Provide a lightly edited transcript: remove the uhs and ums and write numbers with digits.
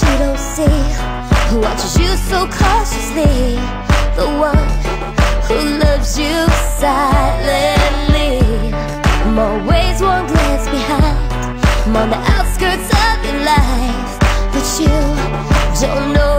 You don't see, who watches you so cautiously, the one who loves you silently. I'm always one glance behind, I'm on the outskirts of your life, but you don't know